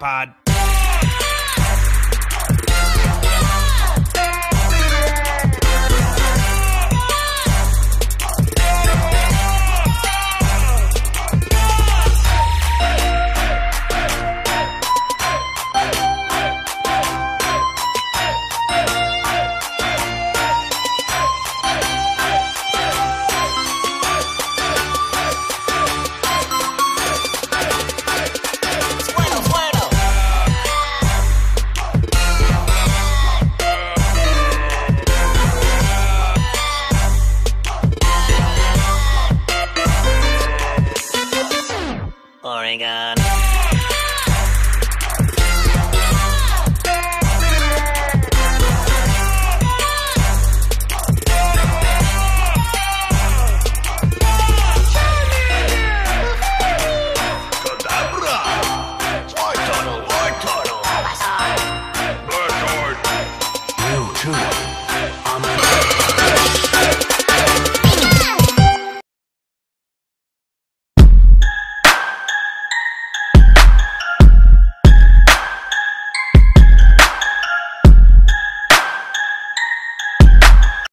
Pod.